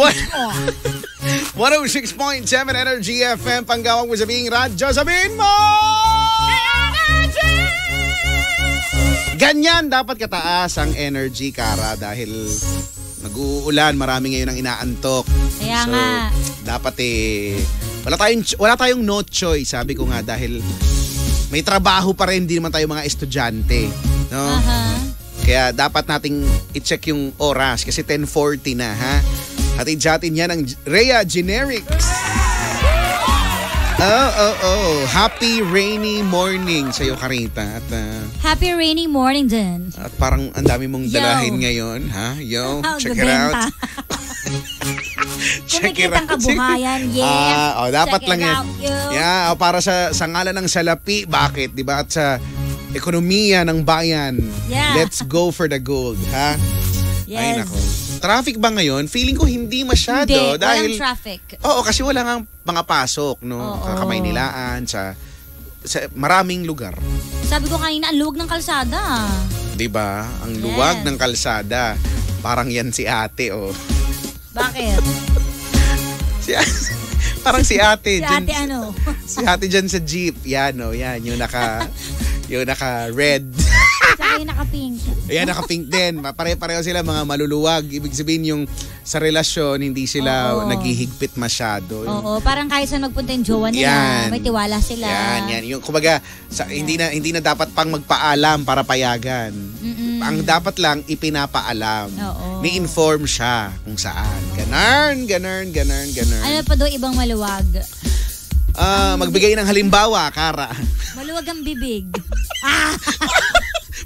What? 106.7 Energy FM. Panggawang mo sabihing radyo, sabihin mo! Energy! Ganyan dapat kataas ang energy, Kara, dahil nag-uulan. Marami ngayon ang inaantok. Kaya so, nga. Dapat wala tayong no choice, sabi ko nga, dahil may trabaho pa rin, hindi naman tayo mga estudyante. No? Uh-huh. Kaya dapat nating i-check yung oras kasi 10:40 na, ha? Hatid-hatin yan ang Rhea Generics. Oh. Happy rainy morning sa'yo, Karita. At, happy rainy morning din. At parang ang dami mong dalahin ngayon, ha? Yo, check it out. Check it out. Kabuhayan, yeah. Dapat check lang yan. Yeah, para sa ngalan ng salapi, bakit? Diba? At sa ekonomiya ng bayan. Yeah. Let's go for the gold, ha? Yes. Ay, nako. Traffic ba ngayon? Feeling ko hindi masyado. Hindi, dahil walang traffic. Oo, kasi wala nga mga pasok, no? Kamaynilaan, sa maraming lugar. Sabi ko kanina, ang luwag ng kalsada. Diba? Ang luwag ng kalsada. Parang yan si ate, oh. Bakit? Parang si ate. Si dyan, ate ano? Si ate dyan sa jeep. Yan, oh, yan. Yung naka-red. Saka yung naka-pink. Ayan, naka-pink din. Pare-pareho sila mga maluluwag. Ibig sabihin yung sa relasyon, hindi sila naghihigpit masyado. Oo, parang kahit saan magpunta yung jowa nila, may tiwala sila. Yan. Yung, kumbaga, hindi na dapat pang magpaalam para payagan. Mm-mm. Ang dapat lang, ipinapaalam. Oo. Ni-inform siya kung saan. Ganun. Ano pa doon ibang maluwag? Magbigay ng halimbawa, Kara. Maluwag ang bibig.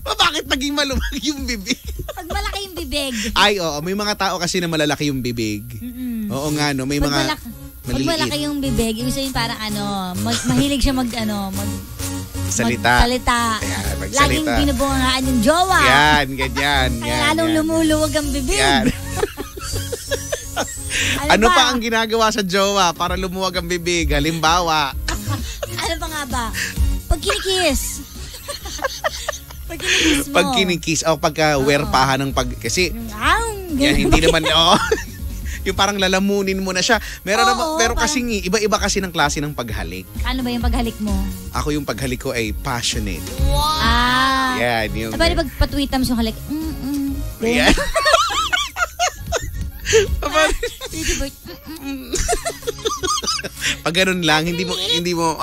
Bakit naging maluwag yung bibig? Pag malaki yung bibig. Ay, oo. May mga tao kasi na malalaki yung bibig. Mm-mm. Oo nga, no. May mga maliit. Pag malaki yung bibig, ibig sabihin parang ano, mahilig siya magsalita. Ayan, magsalita. Laging binubungaan yung jowa. Yan, ganyan. Kaya lalong lumuluwag ang bibig. Yan. Ano pa ang ginagawa sa jowa para lumuwag ang bibig? Halimbawa. Ano pa nga ba? Pag kinikis. Pag kinikis. O pagka-werpahan ng pag... Kasi... Yan, hindi naman... Oh, yung parang lalamunin mo na siya. Pero kasing iba-iba kasi ng klase ng paghalik. Ano ba yung paghalik mo? Ako yung paghalik ko ay passionate. Wow! Yan. Yung... Pari pag patwitams yung halik. Yan. Pag ganun lang, hindi mo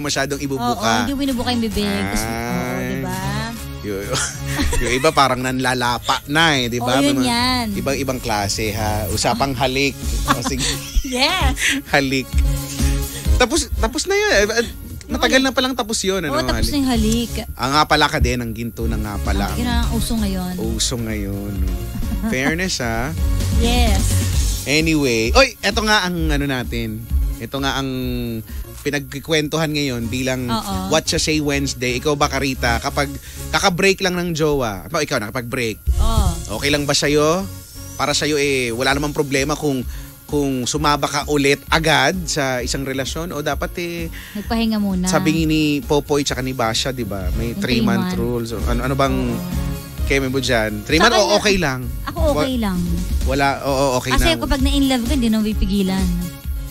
masyadong ibubuka. Oo, hindi mo binubuka yung bibig. Oo, diba? Yung iba parang nanlalapa na eh, diba? Oo, yun yan. Ibang-ibang klase, ha? Usapang halik. Yes! Halik. Tapos na yun. Matagal na palang tapos yun. Oo, tapos na yung halik. Ang nga pala ka din, ang ginto na nga pala. Ang uso ngayon. Fairness, ha? Yes. Anyway, oy, ito nga ang pinagkikwentuhan ngayon bilang Whatcha Say Wednesday. Ikaw ba, Karita, kapag kaka-break lang ng jowa, ikaw nakapag-break, okay lang ba sa'yo? Para sa'yo wala namang problema kung sumaba ka ulit agad sa isang relasyon o dapat nagpahinga muna. Sabi ni Popoy tsaka ni Basha, di ba? May 3-month rules. Ano bang... Keme mo dyan. 3 months, okay lang. Ako okay lang. Wala, okay lang. Kasi kapag na-inlove ka, hindi nang pipigilan.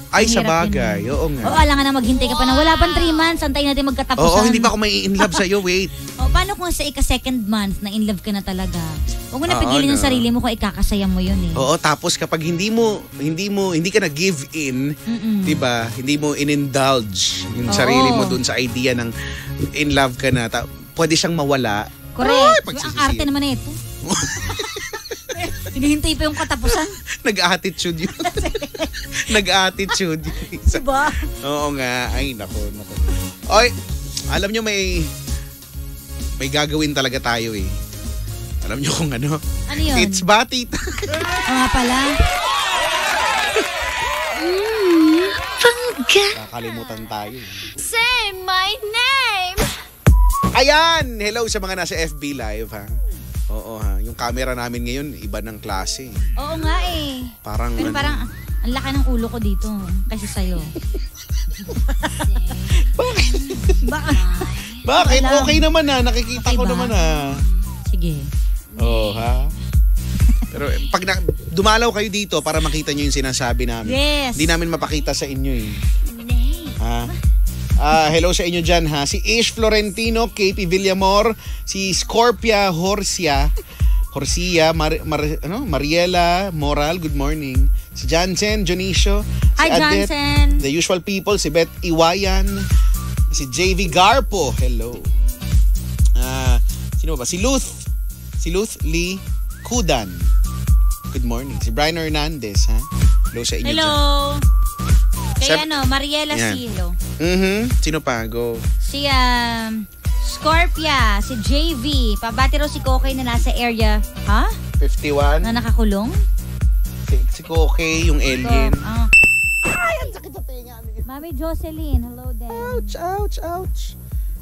Ay, sabagay. Oo nga. Oo, alam nga na maghintay ka pa na. Wala pang 3 months, antayin natin magkatapusan. Oo, hindi pa ako may in-love sa'yo, wait. Paano kung sa ika-second month, na-inlove ka na talaga? Huwag mo na pigilan yung sarili mo kung ikakasaya mo yun eh. Oo, tapos kapag hindi ka na-give in, diba, hindi mo in-indulge yung sarili mo dun sa idea ng in-love ka na, pwede siyang mawala. Correct. Ang arte naman ito. mo. Hinihintay pa yung katapusan. Nag-attitude yun. Nag-attitude yun. Diba? Oo nga. Ay, nako. Oy, alam nyo may gagawin talaga tayo eh. Alam nyo kung ano? Ano yun? It's Bati Time. O nga pala. Pangga. Nakalimutan tayo. Say my name. Ayan! Hello sa mga nasa FB Live ha. Oo ha. Yung camera namin ngayon, iba ng klase. Oo nga eh. Parang pero parang ang laki ng ulo ko dito kasi sa'yo. Bakit? Bakit? Okay naman ha. Nakikita okay ko ba? Naman ha. Sige. Oo ha. Pero pag na, dumalaw kayo dito para makita nyo yung sinasabi namin. Yes. Hindi namin mapakita sa inyo eh. Ha? Hello sa inyo dyan ha. Si Ish Florentino, KP Villamore, si Scorpius Horcia, Mariela Moral, good morning. Si Jansen, Jonicho, si hi, Adet, Johnson. The usual people, si Beth Iwayan, si Jv Garpo, hello. Sino ba? Si Luz Lee Kudan. Good morning. Si Bryan Hernandez ha. Hello sa inyo. Hello. Kaya ano, Mariela yeah. Silo. Sino pa? Go. Si Scorpia, si JV, pabati raw si Kokay na nasa area, ha? 51. Na nakakulong? Si Kokay, yung alien. Oh. Ay, ang sakit sa tenga. Mami Jocelyn, hello din. Ouch.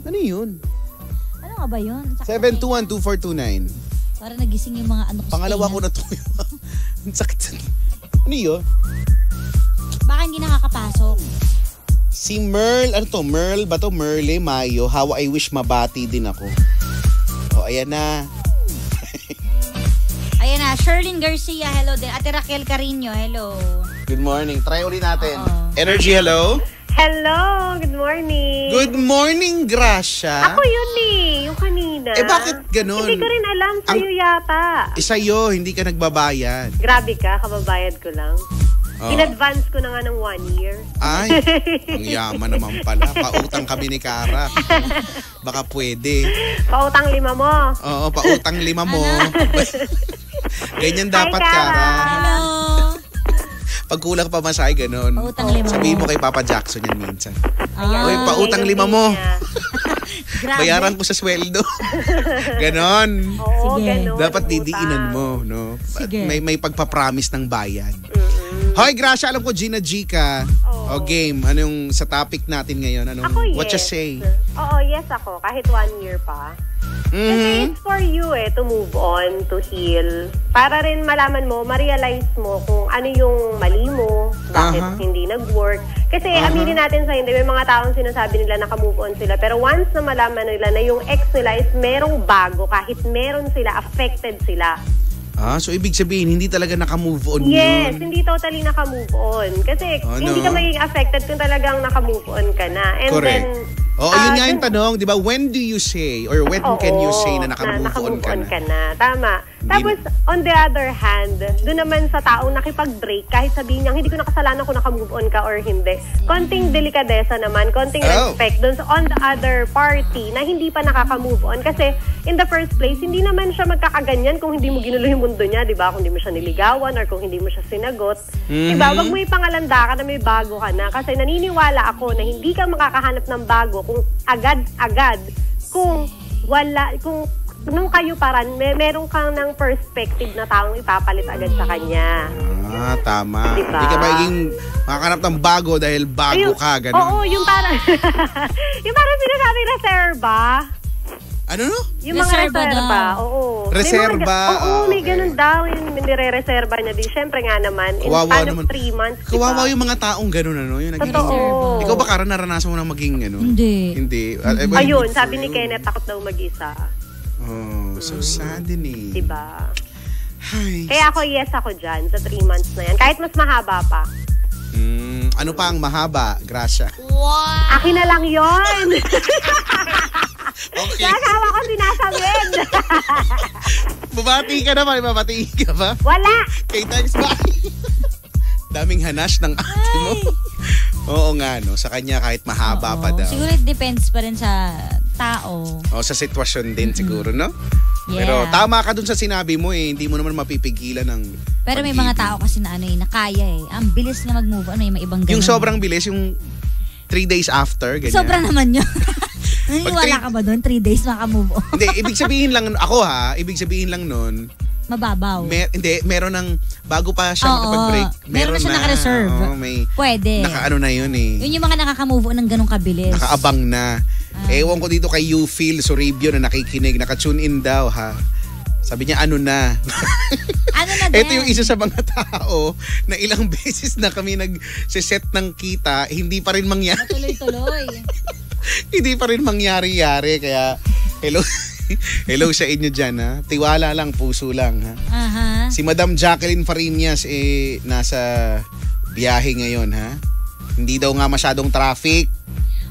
Ano yun? Ano nga ba yun? 721-2429. Para nagising yung mga ano ko. Pangalawa ko na to yun. Ang sakit sa tenga. Ano yun? Baka hindi nakakapasok. Si Merle, ano to? Merle ba to? Merle Mayo. How I wish mabati din ako. O, ayan na. Ayan na. Sherlyn Garcia, hello din. Ate Raquel Carino, hello. Good morning. Try ulit natin. Uh-oh. Energy, hello. Hello, good morning. Good morning, Gracia. Ako yun eh, yung kanina. Eh bakit ganun? Hindi ko rin alam, sa'yo yata. Eh sa'yo, hindi ka nagbabayad. Grabe ka, kababayad ko lang. In-advance ko na nga ng 1 year. Ay, ang yaman naman pala. Pautang kami ni Kara. Baka pwede. Pautang 5 mo. Oo, pautang 5 mo. Ganyan dapat, hi, Kara. Hello. Pag kulang pa masay, ganun. Pautang 5 mo. Sabihin mo kay Papa Jackson yan minsan. Uy, pautang 5 mo. Bayaran ko sa sweldo. Ganon. Oo, ganon. Dapat didiinan mo, no? Sige. May pagpapromise ng bayan. Hoy, Gracia, alam ko Gina G ka. Oh. O game, anong sa topic natin ngayon? Anong, ako, yes. What you say? Oo, yes ako. Kahit 1 year pa. Kasi it's for you eh, to move on, to heal. Para rin malaman mo, ma-realize mo kung ano yung mali mo, bakit hindi nag-work. Kasi aminin natin sa hindi, may mga taong sinasabi nila naka-move on sila. Pero once na malaman nila na yung ex nila is merong bago, kahit meron sila, affected sila. Ah, so ibig sabihin, hindi talaga naka-move on yun? Yes, hindi totally naka-move on. Kasi hindi ka magiging affected kung talagang naka-move on ka na. And correct. Then, yun nga yung tanong, di ba? When do you say or when can you say na naka-move on ka na? Tama. Tapos, on the other hand, doon naman sa taong nakipag-break, kahit sabihin niya, hindi ko nakasalanan kung naka-move on ka or hindi. Konting delikadesa naman, konting respect doon on the other party na hindi pa nakaka-move on. Kasi, in the first place, hindi naman siya magkakaganyan kung hindi mo ginulo yung mundo niya, di ba? Kung hindi mo siya niligawan or kung hindi mo siya sinagot. Diba? Wag mo ipangalanda ka na may bago ka na. Kasi naniniwala ako na hindi ka makakahanap ng bago kung agad-agad, kung wala, kung nung kayo parang meron kang ng perspective na taong ipapalit agad sa kanya. Ah, tama. Diba? Hindi ka magiging makakanap ng bago dahil bago ka, ganun. Oo, yung parang yung parang sinasabi reserva. Ano no? Yung mga reserva. Oo. Reserva. Oo, may ganun daw. Yung nire-reserva niya din. Siyempre nga naman. In span of 3 months. Kawawa yung mga taong ganun, ano? Yung naging-reserva. Ikaw ba, Kara, naranasan mo na maging, ano? Hindi. Ayun, sabi ni Kenneth, takot daw mag-isa. Oh, so sad din eh. Diba? Kaya ako, yes ako dyan. Sa 3 months na yan. Kahit mas mahaba pa. Ano pa ang mahaba, Gracia? Wow! Akin na lang yun! Okay. Nakawa ko sinasabin. Bumati ka naman. Mabati ka ba? Wala. Okay, thanks. Bye. Daming hanash ng ate mo. Oo nga, no? Sa kanya kahit mahaba pa daw. Siguro it depends pa rin sa tao. O, sa sitwasyon din siguro, no? Yeah. Pero tama ka dun sa sinabi mo eh, hindi mo naman mapipigilan ng pero may mga tao kasi na ano eh, nakaya eh. Ang bilis na mag-move on, may mga ibang ganun. Yung sobrang bilis, yung 3 days after, ganyan. Sobrang naman yun. Naniniwala ka ba doon? 3 days maka-move on. Hindi, ibig sabihin lang, ako ha, ibig sabihin lang nun, mababaw. Hindi, meron ng bago pa siya makapag-break. Meron na siya naka-reserve. Oh, may, pwede. Naka-ano na yun eh. Yun yung mga nakaka-move on ng ganong kabilis. Nakaabang na. Ewan ko dito kay You Feel Soribio na nakikinig. Naka-tune in daw ha. Sabi niya, ano na. Ano na din. Ito yung isa sa mga tao na ilang beses na kami nag-set ng kita, hindi pa rin mangyari. Matuloy-tuloy. Hindi pa rin mangyari-yari. Kaya, hello. Hello sa inyo dyan ha. Tiwala lang, puso lang ha. Uh-huh. Si Madam Jacqueline Farinas eh nasa biyahe ngayon ha. Hindi daw nga masyadong traffic.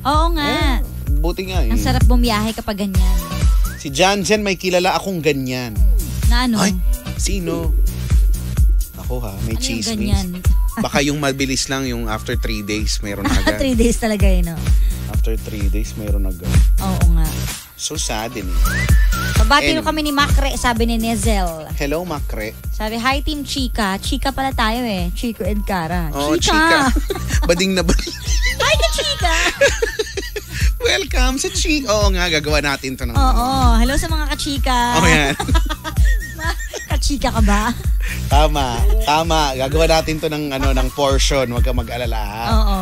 Oo nga. Buti nga eh. Ang sarap bumiyahe kapag ganyan. Si Jansen, may kilala akong ganyan. Na ano? Ay, sino? Ako ha, may ano chismis. Yung baka yung mabilis lang yung after 3 days mayroon agad. 3 days talaga yun. After 3 days mayroon agad. Oo nga. So sad din. Pabati kami ni Macre, sabi ni Nezel. Hello Macre. Sabi, hi Team Chica. Chica pala tayo eh. Chico and Cara. Oh, Chica. Bading na bading. Hi ka Chica. Welcome sa Chica. Oo nga, gagawa natin to ng hello sa mga ka-Chica. Oh, yan. Ka-Chica ka ba? Tama. Tama. Gagawa natin to ng, ng portion. Huwag ka mag-alala ha. Oo.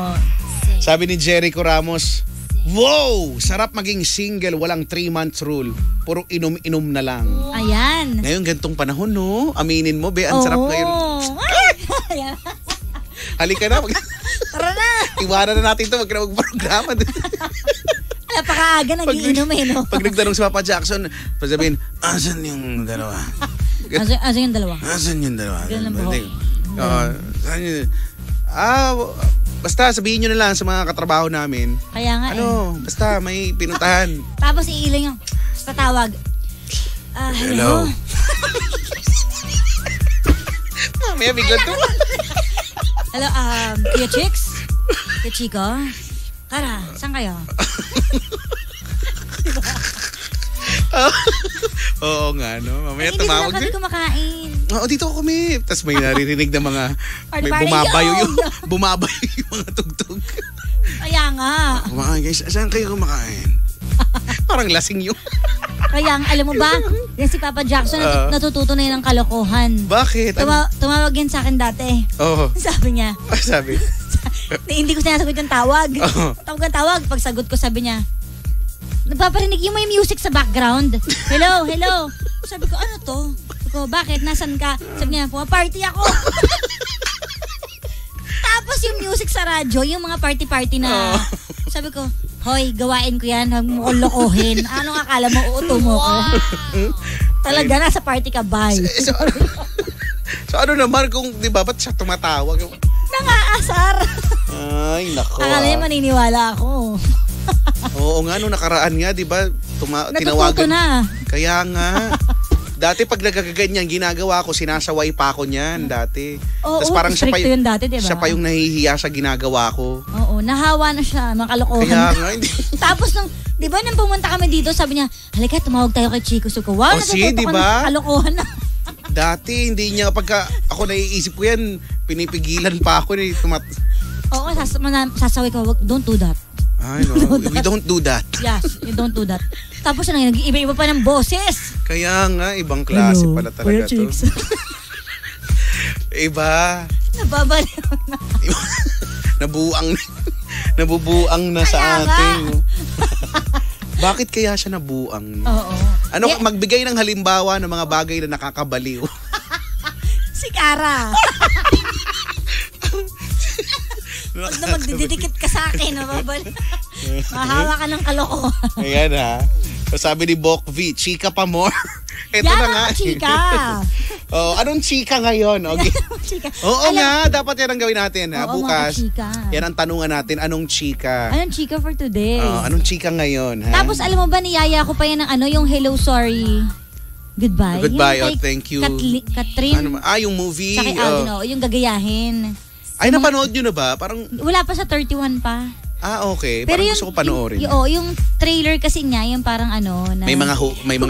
Sabi ni Jericho Ramos, wow! Sarap maging single, walang 3 months rule. Puro inom-inom na lang. Ayan. Ngayon, gantong panahon, no? Aminin mo, be, ang sarap ngayon. Halika na. Tara na. Iwanan na natin ito, wag na magprograma. Napakaaga nag-iinom eh, no? Pag nagtanong si Papa Jackson, pasabihin, asan yung dalawa? Asan yung dalawa? Asan yung dalawa? Basta sabihin nyo na lang sa mga katrabaho namin. Kaya nga basta may pinuntahan. Tapos iiling yung tatawag. Hello? Mamaya bigla to. Hello, Kuya Chicks? Kuya Chico? Kara, saan kayo? Oo nga, no? Mamaya tumawag din. Hindi na kumakain. Oo, dito ako kami. Tapos may naririnig na mga may bumabayo yung mga tugtog. Kaya nga. Kumakain guys, saan kayo kumakain? Parang lasing yung. Kaya nga, alam mo ba? Yan si Papa Jackson, natututo na yun ng kalokohan. Bakit? Tumawag yan sa akin dati. Oo. Sabi niya. Sabi? Hindi ko sinasagot yung tawag. Tawag. Pag sagot ko, sabi niya, nagpaparinig yung may music sa background. Hello, hello. Sabi ko, ano to? Sabi ko, bakit? Nasaan ka? Sabi niya, party ako. Tapos yung music sa radyo, yung mga party-party na. Sabi ko, hoy, gawain ko yan. Huwag mo lokohin. Anong akala mo? Uuto mo ko. Talaga, nasa party ka, bye. So ano naman kung, di ba, ba't siya tumatawag? Nangaasar. Ay, nako. Akala niya maniniwala ako. Oo nga, nung nakaraan nga, di ba? Natututo na. Kaya nga. Dati pag nagagaganyan, ginagawa ko, sinasaway pa ako niyan dati. Oo, stricto yun dati, di ba? Siya pa yung nahihiya sa ginagawa ko. Oo, nahawa na siya, makalokohan. Kaya nga, hindi. Tapos nung, di ba, nang pumunta kami dito, sabi niya, halika, tumawag tayo kay Chico Suko. Wow, natututo ko na makalokohan na. Dati, hindi niya, pagka ako naiisip ko yan, pinipigilan pa ako. Oo, sasaway ko, don't do that. Ay, no. We don't do that. Yes, we don't do that. Tapos na nag-iiba-iba pa ng boses. Kaya nga, ibang klase pala talaga to. Iba. Nababaliw na. Nabubuang na kaya sa atin. Bakit kaya siya nabuang? Oo. Ano, magbigay ng halimbawa ng mga bagay na nakakabaliw. Si Cara. Huwag na magdidikit ka sa akin, mababalik. Mahawa ka ng kalokohan. Ayan ha. Sabi ni Bok V, chika pa more. Ito yan na nga. Chika. Anong chika ngayon? Okay. Chika. Oo nga, dapat yan ang gawin natin. Ha? Bukas, yan ang tanungan natin. Anong chika? Anong chika for today? Anong chika ngayon? Ha? Tapos alam mo ba, niyaya ko pa yan ng yung hello, sorry. Goodbye. Goodbye, thank you. Katrin. Yung movie. Sa kay Aldino, yung gagayahin. Ay, napanood nyo na ba? Parang wala pa sa 31 pa. Ah, okay. Pero parang yung, gusto ko panoorin. Oo, yung trailer kasi niya, yung parang ano. Na, may mga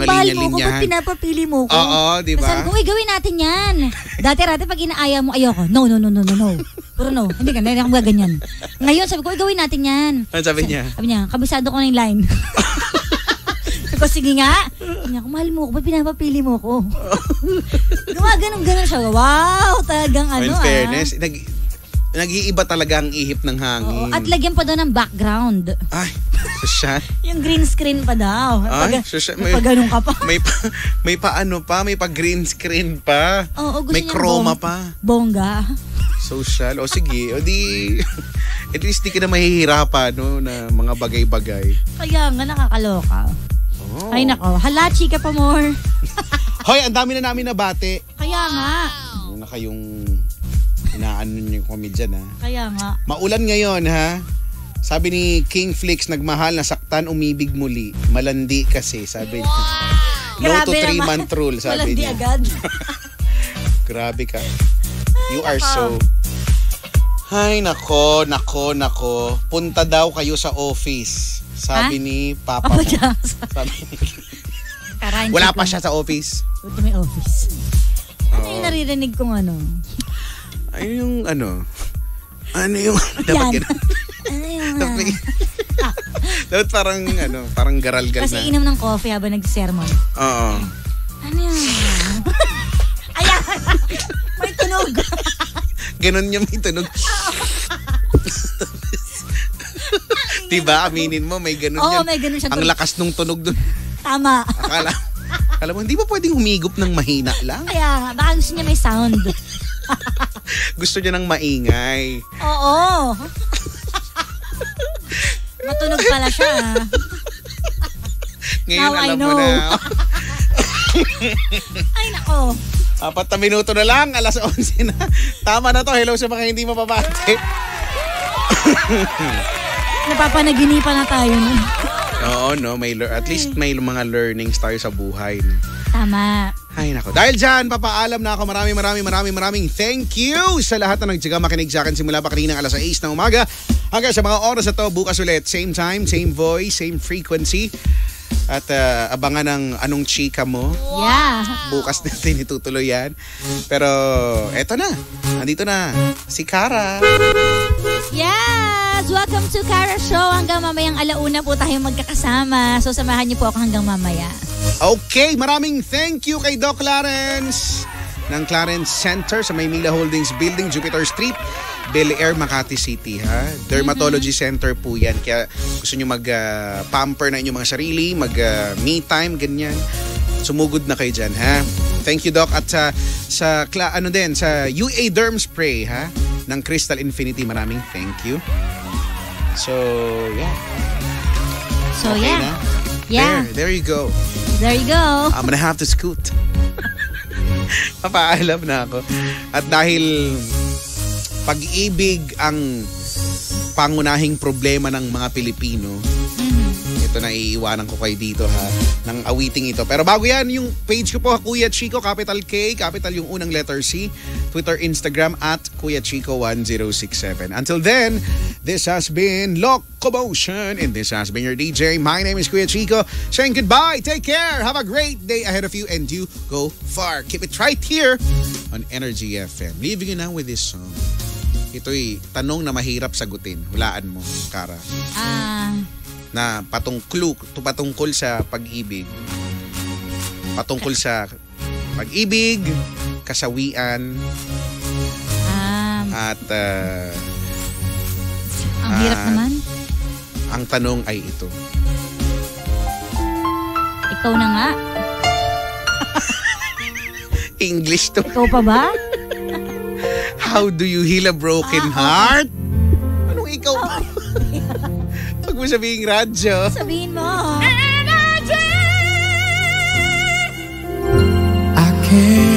linya-linya. Kung pinapapili mo ko. Oo, di ba? Sabi ko, uy, gawin natin yan. Dati-rati pag inaaya mo, ayoko. No. Puro no. Hindi akong gaganyan. Ngayon, sabi ko, uy, gawin natin yan. Ano sabi niya? Sabi niya, kabisado ko na yung line. Sabi ko, sige nga. Sabi niya, mahal mo ko, ba't pinapapili mo ko? Gumagano'n siya. Wow, talagang ano. In fairness, nag-iiba talaga ang ihip ng hangin. Oo, at lagyan pa daw ng background. Ay, susya. Yung green screen pa daw. Ay, susya. Pag-anong ka pa. May pa-green screen pa. Oo, gusto niya. May chroma pa. Bongga. Social. O sige, o di, at least di ka na mahihirapan, no, na mga bagay-bagay. Kaya nga, nakakaloka. Oh. Ay, nako. Hala, chika pa more. Hoy, ang dami na namin nabate. Kaya nga. Wow. Na kayong... Inaano niyo kami dyan, ha? Kaya nga. Maulan ngayon, ha? Sabi ni King Flix, nagmahal, nasaktan, umibig muli. Malandi kasi, sabi niya. Wow! No to 3-month rule, sabi niya. Malandi agad. Grabe ka. You are so... Ay, nako. Punta daw kayo sa office. Sabi ni Papa mo. Sabi ni... Wala pa siya sa office. Ito may office. Ano yung naririnig kong ano? Ano yung dapat gano'n? Ano yung dapat parang garal-gal na. Kasi inom ng coffee habang nag-sermon. Oo. Ano yung ayan! May tunog! Ganon yung may tunog. Diba? Aminin mo, may ganon yan. Oo, may ganon siya. Ang lakas nung tunog dun. Tama. Alam mo, hindi ba pwedeng humigop ng mahina lang? Kaya, baka gusto niya may sound. Gusto niya ng maingay. Oo. Matunog pala siya. Ngayon now alam mo na. Ay, nako. 4 minuto na lang. 11:00 na. Tama na to. Hello sa mga hindi mapapate. Napapanaginipan na tayo. No? Oo, no. At least may mga learnings tayo sa buhay. Tama. Ay, nako. Dahil dyan, papaalam na ako. Maraming thank you sa lahat na nagtiyaga makinig sa akin simula pa kanina ng 6:00 ng umaga. Hanggang sa mga oras na to, bukas ulit. Same time, same voice, same frequency. At abangan ng anong chika mo. Yeah. Bukas natin itutuloy yan. Pero eto na. Nandito na si Cara. Yes! Welcome to Cara Show. Hanggang mamayang 1:00 po tayo magkakasama. So samahan niyo po ako hanggang mamaya. Okay, maraming thank you kay Doc Clarence ng Clarence Center sa Maymila Holdings Building, Jupiter Street, Bel Air, Makati City, ha? Dermatology Center po yan. Kaya gusto nyo mag-pamper na inyong mga sarili, mag-me time, ganyan. Sumugod na kayo dyan, ha? Thank you, Doc. At sa UA Derm Spray, ha? Ng Crystal Infinity, maraming thank you. So, yeah. So, okay, yeah. Na? Yeah. There you go. There you go. I'm gonna have to scoot. Papaalam na ako. At dahil pag-ibig ang pangunahing problema ng mga Pilipino, ito na iiwanan ko kayo dito, ha, ng awiting ito. Pero bago yan, yung page ko po, Kuya Chico, capital K, capital yung unang letter C, Twitter, Instagram, at Kuya Chico 1067. Until then, this has been Lock Commotion, and this has been your DJ. My name is Kuya Chico, saying goodbye, take care, have a great day ahead of you, and you go far. Keep it right here on Energy FM. Leaving you now with this song. Ito'y tanong na mahirap sagutin. Hulaan mo, Cara. Na patungkol sa pag-ibig. Patungkol sa pag-ibig, kasawian, at ang hirap naman. Ang tanong ay ito. Ikaw na nga. English to. Ikaw pa ba? How do you heal a broken heart? Anong ikaw pa? Pag mo sabihin radyo. Sabihin mo. Energy! I can't.